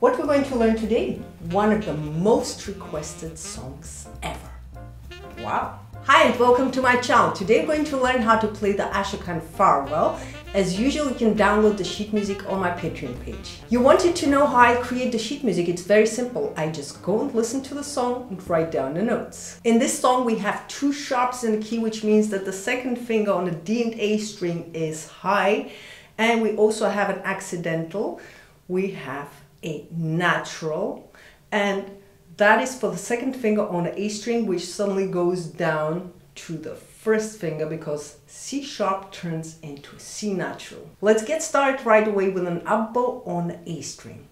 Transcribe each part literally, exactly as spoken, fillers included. What we're going to learn today, one of the most requested songs ever. Wow! Hi and welcome to my channel. Today we're going to learn how to play the Ashokan Farewell. As usual, you can download the sheet music on my Patreon page. You wanted to know how I create the sheet music? It's very simple. I just go and listen to the song and write down the notes. In this song we have two sharps in the key, which means that the second finger on the D and A string is high. And we also have an accidental. We have a natural, and that is for the second finger on the A string, which suddenly goes down to the first finger because C sharp turns into C natural. Let's get started right away with an up bow on the A string.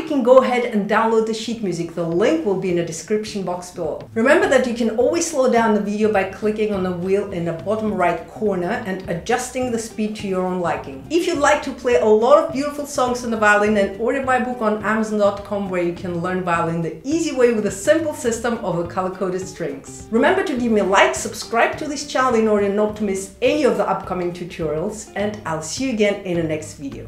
you can go ahead and download the sheet music. The link will be in the description box below. Remember that you can always slow down the video by clicking on the wheel in the bottom right corner and adjusting the speed to your own liking. If you'd like to play a lot of beautiful songs on the violin, then order my book on amazon dot com, where you can learn violin the easy way with a simple system of color-coded strings. Remember to give me a like, subscribe to this channel in order not to miss any of the upcoming tutorials, and I'll see you again in the next video.